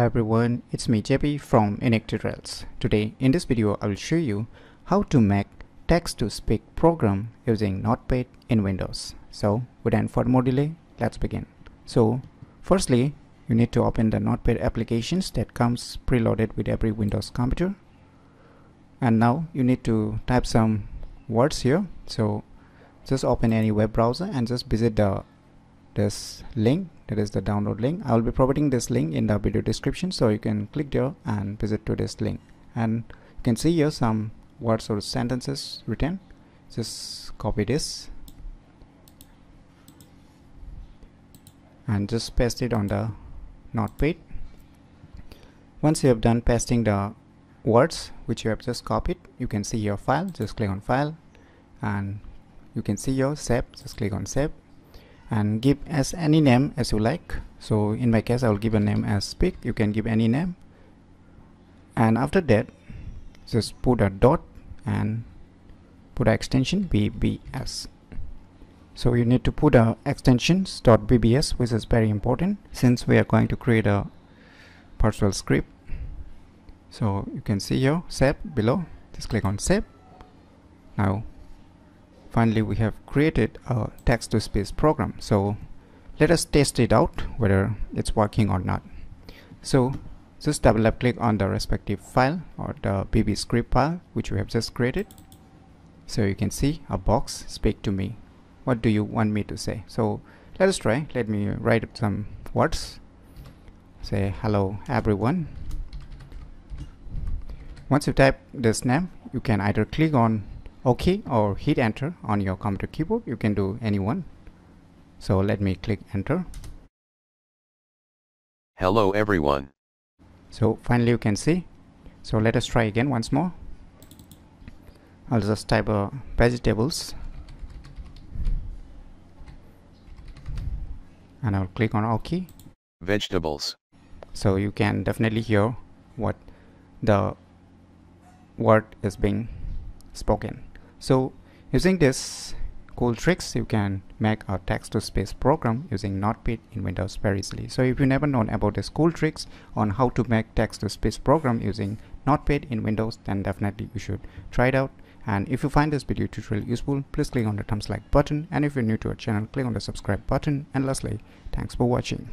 Hello everyone, it's me JP from UniqueTutorials. Today in this video I will show you how to make text-to-speak program using Notepad in Windows. So without further delay, let's begin. So firstly, you need to open the Notepad applications that comes preloaded with every Windows computer. And now you need to type some words here. So just open any web browser and just visit this link, that is the download link. I will be providing this link in the video description, so you can click there and visit to this link, and you can see here some words or sentences written. Just copy this and just paste it on the Notepad. Once you have done pasting the words which you have just copied, you can see your file. Just click on file and you can see your save. Just click on save and give as any name as you like. So in my case I will give a name as speak. You can give any name, and after that just put a dot and put an extension BBS. So you need to put a extensions .BBS, which is very important since we are going to create a virtual script. So you can see your save below. Just click on save. Now finally we have created a text-to-speech program. So let us test it out whether it's working or not. So just double left click on the respective file or the BB script file which we have just created. So you can see a box, speak to me. What do you want me to say? So let us try. Let me write some words. Say hello everyone. Once you type this name, you can either click on OK or hit enter on your computer keyboard. You can do any one. So let me click enter. Hello everyone. So finally you can see. So let us try again once more. I'll just type vegetables and I'll click on OK. Vegetables. So you can definitely hear what the word is being spoken. So using this cool tricks, you can make a text-to-speech program using Notepad in Windows very easily. So if you never known about this cool tricks on how to make text-to-speech program using Notepad in Windows, then definitely you should try it out. And if you find this video tutorial useful, please click on the thumbs like button, and if you're new to our channel, click on the subscribe button. And lastly, thanks for watching.